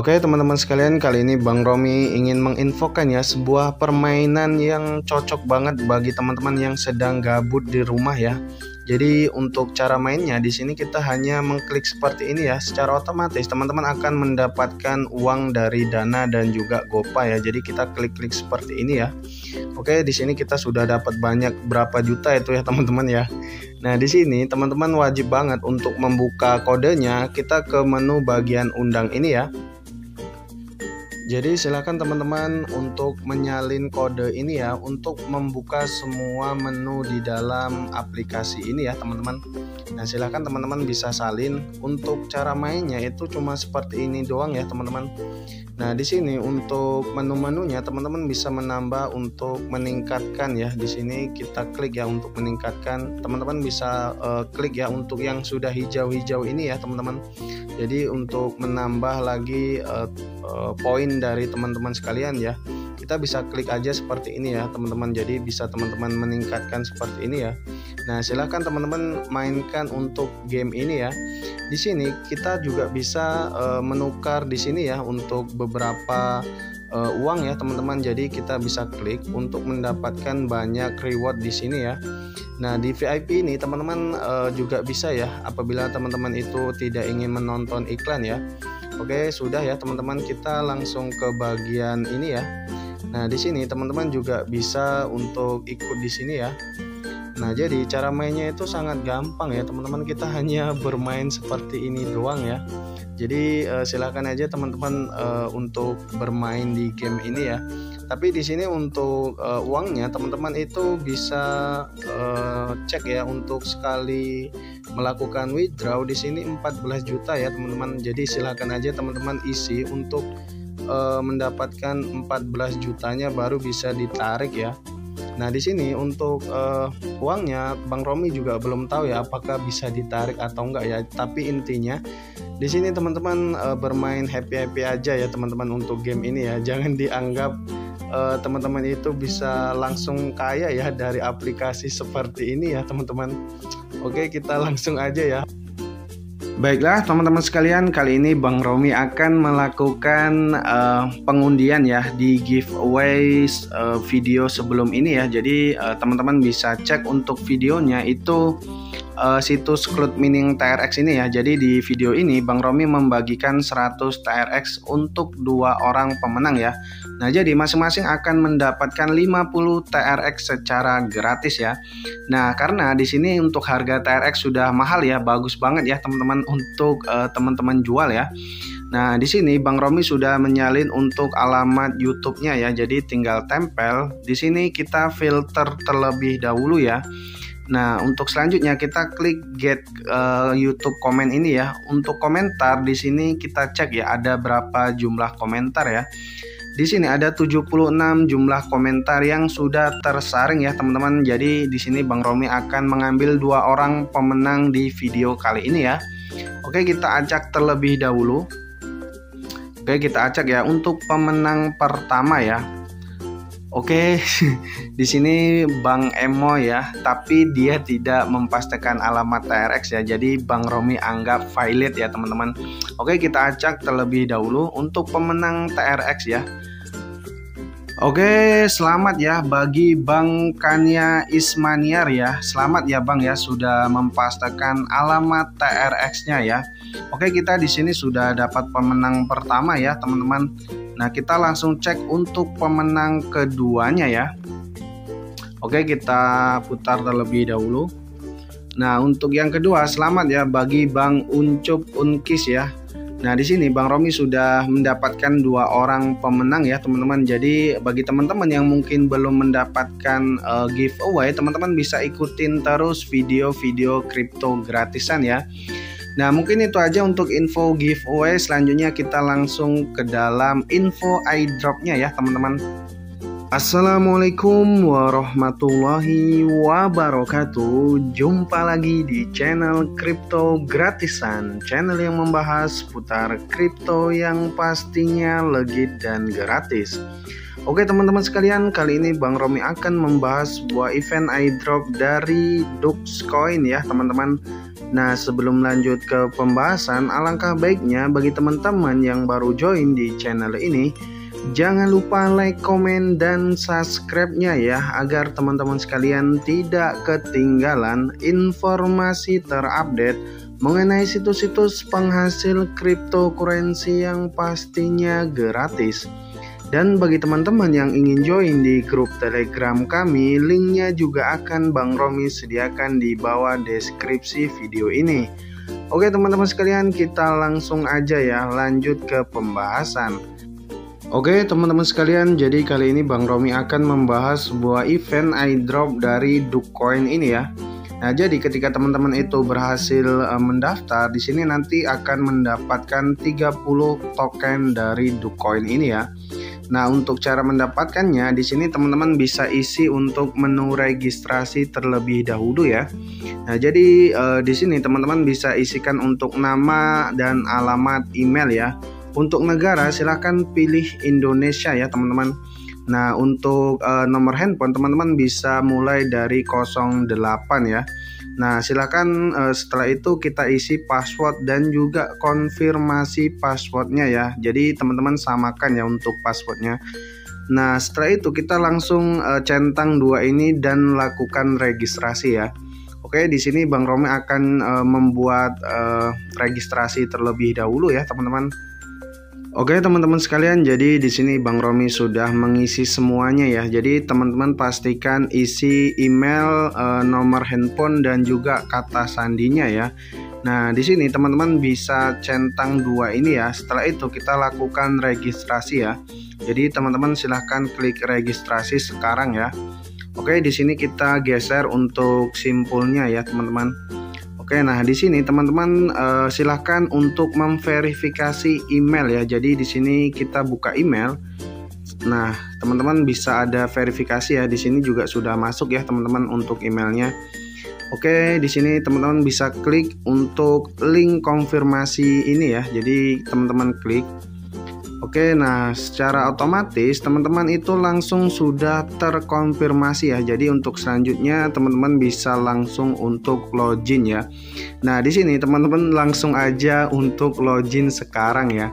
Oke teman-teman sekalian, kali ini Bang Romi ingin menginfokan ya sebuah permainan yang cocok banget bagi teman-teman yang sedang gabut di rumah ya. Jadi untuk cara mainnya di sini kita hanya mengklik seperti ini ya, secara otomatis teman-teman akan mendapatkan uang dari Dana dan juga Gopay ya. Jadi kita klik-klik seperti ini ya. Oke, di sini kita sudah dapat banyak berapa juta itu ya teman-teman ya. Nah, di sini teman-teman wajib banget untuk membuka kodenya, kita ke menu bagian undang ini ya. Jadi silakan teman-teman untuk menyalin kode ini ya untuk membuka semua menu di dalam aplikasi ini ya teman-teman. Nah, silakan teman-teman bisa salin. Untuk cara mainnya itu cuma seperti ini doang ya teman-teman. Nah, di sini untuk menu-menunya teman-teman bisa menambah untuk meningkatkan ya. Di sini kita klik ya untuk meningkatkan. Teman-teman bisa klik ya untuk yang sudah hijau-hijau ini ya teman-teman. Jadi untuk menambah lagi poin dari teman-teman sekalian ya, kita bisa klik aja seperti ini ya teman-teman. Jadi bisa teman-teman meningkatkan seperti ini ya. Nah, silahkan teman-teman mainkan untuk game ini ya. Di sini kita juga bisa menukar di sini ya untuk beberapa uang ya teman-teman. Jadi kita bisa klik untuk mendapatkan banyak reward di sini ya. Nah, di VIP ini teman-teman juga bisa ya apabila teman-teman itu tidak ingin menonton iklan ya. Oke, sudah ya teman-teman, kita langsung ke bagian ini ya. Nah, di sini teman-teman juga bisa untuk ikut di sini ya. Nah, jadi cara mainnya itu sangat gampang ya teman-teman, kita hanya bermain seperti ini doang ya. Jadi silahkan aja teman-teman untuk bermain di game ini ya. Tapi di sini untuk uangnya teman-teman itu bisa cek ya untuk sekali melakukan withdraw di sini 14 juta ya teman-teman. Jadi silahkan aja teman-teman isi untuk mendapatkan 14 jutanya baru bisa ditarik ya. Nah, di sini untuk uangnya Bang Romi juga belum tahu ya apakah bisa ditarik atau enggak ya. Tapi intinya di sini teman-teman bermain happy-happy aja ya teman-teman untuk game ini ya. Jangan dianggap teman-teman itu bisa langsung kaya ya dari aplikasi seperti ini ya teman-teman. Oke, kita langsung aja ya. Baiklah teman-teman sekalian, kali ini Bang Romi akan melakukan pengundian ya di giveaway video sebelum ini ya. Jadi teman-teman bisa cek untuk videonya itu situs Cloud Mining TRX ini ya. Jadi di video ini Bang Romi membagikan 100 TRX untuk 2 orang pemenang ya. Nah, jadi masing-masing akan mendapatkan 50 TRX secara gratis ya. Nah, karena di sini untuk harga TRX sudah mahal ya, bagus banget ya teman-teman untuk teman-teman jual ya. Nah, di sini Bang Romi sudah menyalin untuk alamat YouTube-nya ya. Jadi tinggal tempel. Di sini kita filter terlebih dahulu ya. Nah, untuk selanjutnya kita klik get YouTube comment ini ya. Untuk komentar di sini kita cek ya ada berapa jumlah komentar ya. Di sini ada 76 jumlah komentar yang sudah tersaring ya teman-teman. Jadi di sini Bang Romi akan mengambil 2 orang pemenang di video kali ini ya. Oke, kita acak terlebih dahulu. Oke, kita acak ya untuk pemenang pertama ya. Oke, di sini Bang Emo ya, tapi dia tidak mempastekkan alamat TRX ya. Jadi Bang Romi anggap valid ya teman-teman. Oke, kita acak terlebih dahulu untuk pemenang TRX ya. Oke, selamat ya bagi Bang Kanya Ismaniar ya. Selamat ya Bang ya, sudah mempastekkan alamat TRX-nya ya. Oke, kita di sini sudah dapat pemenang pertama ya teman-teman. Nah, kita langsung cek untuk pemenang keduanya ya. Oke, kita putar terlebih dahulu. Nah, untuk yang kedua, selamat ya bagi Bang Uncup Unkis ya. Nah, di sini Bang Romi sudah mendapatkan 2 orang pemenang ya teman-teman. Jadi bagi teman-teman yang mungkin belum mendapatkan giveaway, teman-teman bisa ikutin terus video-video kripto gratisan ya. Nah, mungkin itu aja untuk info giveaway. Selanjutnya kita langsung ke dalam info airdropnya ya teman-teman. Assalamualaikum warahmatullahi wabarakatuh. Jumpa lagi di channel Kripto Gratisan, channel yang membahas putar kripto yang pastinya legit dan gratis. Oke teman-teman sekalian, kali ini Bang Romi akan membahas sebuah event airdrop dari Dukecoin ya teman-teman. Nah, sebelum lanjut ke pembahasan, alangkah baiknya bagi teman-teman yang baru join di channel ini, jangan lupa like, komen, dan subscribe-nya ya, agar teman-teman sekalian tidak ketinggalan informasi terupdate mengenai situs-situs penghasil cryptocurrency yang pastinya gratis. Dan bagi teman-teman yang ingin join di grup Telegram kami, linknya juga akan Bang Romi sediakan di bawah deskripsi video ini. Oke teman-teman sekalian, kita langsung aja ya lanjut ke pembahasan. Oke teman-teman sekalian, jadi kali ini Bang Romi akan membahas sebuah event airdrop dari Dukecoin ini ya. Nah, jadi ketika teman-teman itu berhasil mendaftar, di sini nanti akan mendapatkan 30 token dari Dukecoin ini ya. Nah, untuk cara mendapatkannya, di sini teman-teman bisa isi untuk menu registrasi terlebih dahulu ya. Nah, jadi di sini teman-teman bisa isikan untuk nama dan alamat email ya. Untuk negara silahkan pilih Indonesia ya teman-teman. Nah, untuk nomor handphone teman-teman bisa mulai dari 08 ya. Nah, silahkan setelah itu kita isi password dan juga konfirmasi passwordnya ya. Jadi teman-teman samakan ya untuk passwordnya. Nah, setelah itu kita langsung centang dua ini dan lakukan registrasi ya. Oke, di sini Bang Romi akan membuat registrasi terlebih dahulu ya teman-teman. Oke teman-teman sekalian, jadi di sini Bang Romi sudah mengisi semuanya ya. Jadi teman-teman pastikan isi email, nomor handphone dan juga kata sandinya ya. Nah, di sini teman-teman bisa centang dua ini ya. Setelah itu kita lakukan registrasi ya. Jadi teman-teman silahkan klik registrasi sekarang ya. Oke, di sini kita geser untuk simpulnya ya teman-teman. Oke, nah di sini teman-teman silahkan untuk memverifikasi email ya. Jadi di sini kita buka email. Nah, teman-teman bisa ada verifikasi ya. Di sini juga sudah masuk ya teman-teman untuk emailnya. Oke, di sini teman-teman bisa klik untuk link konfirmasi ini ya. Jadi teman-teman klik. Oke, nah secara otomatis teman-teman itu langsung sudah terkonfirmasi ya. Jadi untuk selanjutnya teman-teman bisa langsung untuk login ya. Nah, di sini teman-teman langsung aja untuk login sekarang ya.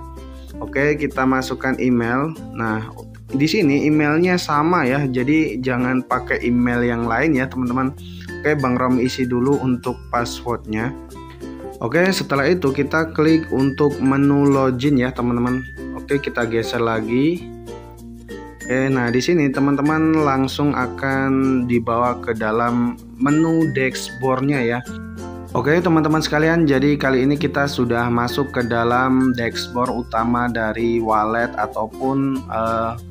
Oke, kita masukkan email. Nah, di sini emailnya sama ya. Jadi jangan pakai email yang lain ya teman-teman. Oke, Bang Rom isi dulu untuk passwordnya. Oke, setelah itu kita klik untuk menu login ya teman-teman. Oke, kita geser lagi. Oke, nah di sini teman-teman langsung akan dibawa ke dalam menu dashboardnya ya. Oke teman-teman sekalian, jadi kali ini kita sudah masuk ke dalam dashboard utama dari wallet ataupun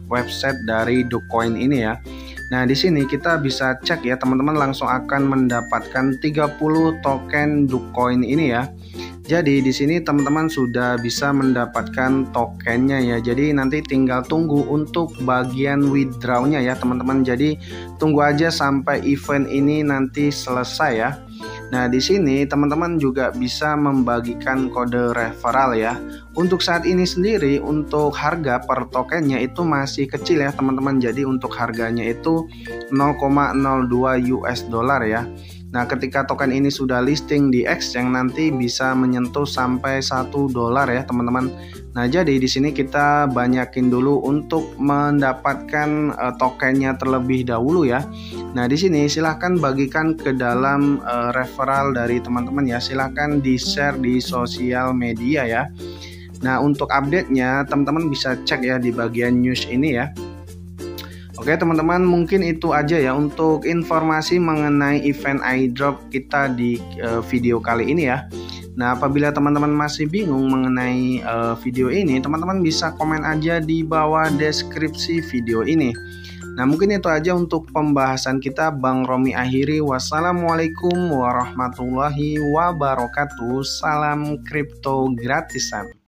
website dari Dukecoin ini ya. Nah, di sini kita bisa cek ya teman-teman, langsung akan mendapatkan 30 token Dukecoin ini ya. Jadi di sini teman-teman sudah bisa mendapatkan tokennya ya. Jadi nanti tinggal tunggu untuk bagian withdraw-nya ya teman-teman. Jadi tunggu aja sampai event ini nanti selesai ya. Nah, di sini teman-teman juga bisa membagikan kode referral ya. Untuk saat ini sendiri untuk harga per tokennya itu masih kecil ya teman-teman. Jadi untuk harganya itu 0,02 USD ya. Nah, ketika token ini sudah listing di exchange nanti bisa menyentuh sampai $1 ya teman-teman. Nah, jadi di sini kita banyakin dulu untuk mendapatkan tokennya terlebih dahulu ya. Nah, di sini silahkan bagikan ke dalam referral dari teman-teman ya. Silahkan di-share di sosial media ya. Nah, untuk update-nya teman-teman bisa cek ya di bagian news ini ya. Oke teman-teman, mungkin itu aja ya untuk informasi mengenai event airdrop kita di video kali ini ya. Nah, apabila teman-teman masih bingung mengenai video ini, teman-teman bisa komen aja di bawah deskripsi video ini. Nah, mungkin itu aja untuk pembahasan kita. Bang Romi akhiri. Wassalamualaikum warahmatullahi wabarakatuh. Salam kripto gratisan.